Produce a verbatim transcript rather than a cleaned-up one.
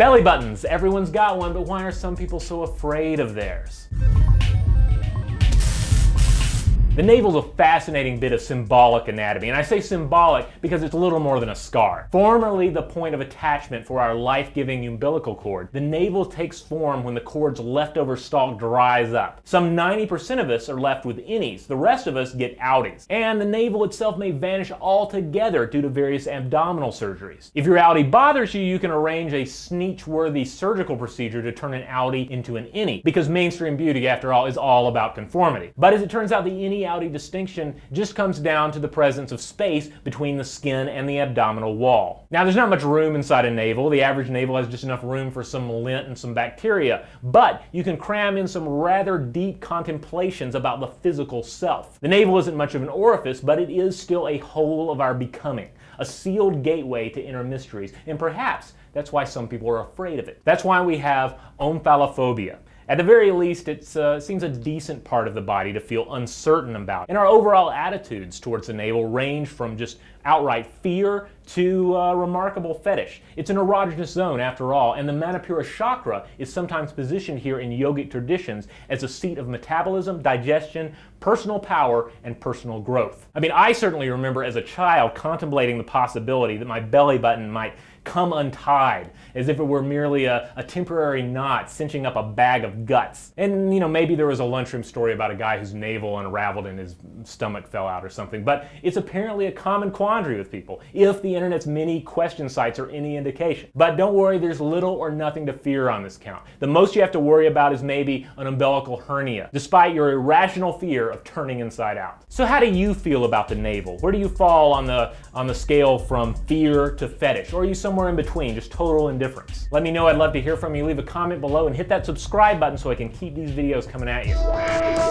Belly buttons. Everyone's got one, but why are some people so afraid of theirs? The navel's a fascinating bit of symbolic anatomy, and I say symbolic because it's little more than a scar. Formerly the point of attachment for our life-giving umbilical cord, the navel takes form when the cord's leftover stalk dries up. Some ninety percent of us are left with innies, the rest of us get outies. And the navel itself may vanish altogether due to various abdominal surgeries. If your outie bothers you, you can arrange a sneech-worthy surgical procedure to turn an outie into an innie, because mainstream beauty, after all, is all about conformity. But as it turns out, the innie outie distinction just comes down to the presence of space between the skin and the abdominal wall. Now, there's not much room inside a navel. The average navel has just enough room for some lint and some bacteria, but you can cram in some rather deep contemplations about the physical self. The navel isn't much of an orifice, but it is still a whole of our becoming, a sealed gateway to inner mysteries, and perhaps that's why some people are afraid of it. That's why we have omphalophobia. At the very least, it uh, seems a decent part of the body to feel uncertain about. And our overall attitudes towards the navel range from just outright fear to a remarkable fetish. It's an erogenous zone, after all, and the Manipura Chakra is sometimes positioned here in yogic traditions as a seat of metabolism, digestion, personal power, and personal growth. I mean, I certainly remember as a child contemplating the possibility that my belly button might come untied, as if it were merely a, a temporary knot cinching up a bag of guts. And, you know, maybe there was a lunchroom story about a guy whose navel unraveled and his stomach fell out or something, but it's apparently a common quandary with people, if the internet's many question sites are any indication. But don't worry, there's little or nothing to fear on this count. The most you have to worry about is maybe an umbilical hernia, despite your irrational fear of turning inside out. So how do you feel about the navel? Where do you fall on the, on the scale from fear to fetish? Or are you so somewhere in between, just total indifference? Let me know. I'd love to hear from you. Leave a comment below and hit that subscribe button so I can keep these videos coming at you.